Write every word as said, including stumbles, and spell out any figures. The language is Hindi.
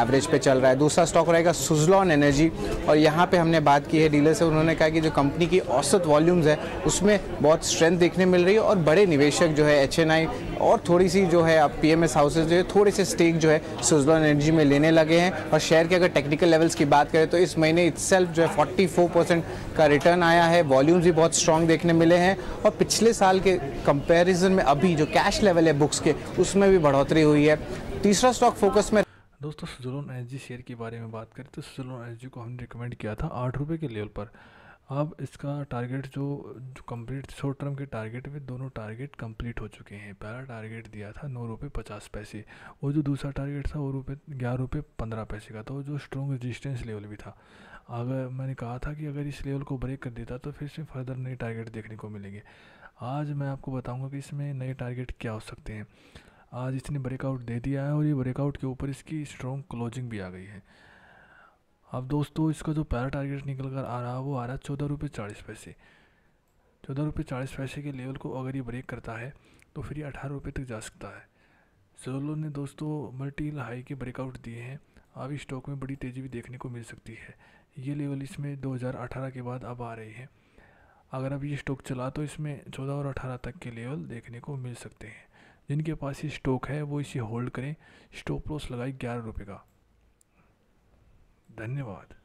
एवरेज पे चल रहा है। दूसरा स्टॉक रहेगा सुज़लॉन एनर्जी और यहाँ पे हमने बात की है डीलर से, उन्होंने कहा कि जो कंपनी की औसत वॉल्यूम्स है उसमें बहुत स्ट्रेंथ देखने मिल रही है और बड़े निवेशक जो है एच एन आई और थोड़ी सी जो है आप पी एम एस हाउसेज जो है थोड़े से स्टेक जो है सुज़लॉन एनर्जी में लेने लगे हैं। और शेयर के अगर टेक्निकल लेवल्स की बात करें तो इस महीने इट्सेल्फ जो है फोर्टी फोर परसेंट का रिटर्न आया है, वॉल्यूम्स भी बहुत स्ट्रॉन्ग देखने मिले हैं और पिछले साल के कंपेरिजन में अभी जो कैश लेवल है बुक्स के उसमें भी बढ़ोतरी हुई है। तीसरा स्टॉक फोकस में दोस्तों सुज़लॉन एनर्जी शेयर के बारे में बात करें तो सुज़लॉन एनर्जी को हमने रिकमेंड किया था आठ रुपये के लेवल पर। अब इसका टारगेट जो जो कंप्लीट शॉर्ट टर्म के टारगेट में दोनों टारगेट कंप्लीट हो चुके हैं। पहला टारगेट दिया था नौ रुपये पचास पैसे और जो दूसरा टारगेट था वो रुपये ग्यारह रुपये पंद्रह पैसे का था, जो स्ट्रॉन्ग रेजिस्टेंस लेवल भी था। अगर मैंने कहा था कि अगर इस लेवल को ब्रेक कर देता तो फिर से फर्दर नए टारगेट देखने को मिलेंगे। आज मैं आपको बताऊँगा कि इसमें नए टारगेट क्या हो सकते हैं। आज इसने ब्रेकआउट दे दिया है और ये ब्रेकआउट के ऊपर इसकी स्ट्रॉन्ग क्लोजिंग भी आ गई है। अब दोस्तों इसका जो पहला टारगेट निकल कर आ रहा है वो आ रहा है चौदह रुपये चालीस पैसे चौदह रुपये चालीस पैसे के लेवल को अगर ये ब्रेक करता है तो फिर ये अठारह रुपये तक जा सकता है। सुज़लॉन ने दोस्तों मल्टीपल हाई के ब्रेकआउट दिए हैं। अब इस स्टॉक में बड़ी तेज़ी भी देखने को मिल सकती है। ये लेवल इसमें दो हज़ार अठारह के बाद अब आ रही है। अगर अब ये स्टॉक चला तो इसमें चौदह और अठारह तक के लेवल देखने को मिल सकते हैं। जिनके पास ये स्टॉक है वो इसे होल्ड करें। स्टॉप लॉस लगाई ग्यारह रुपये का। धन्यवाद।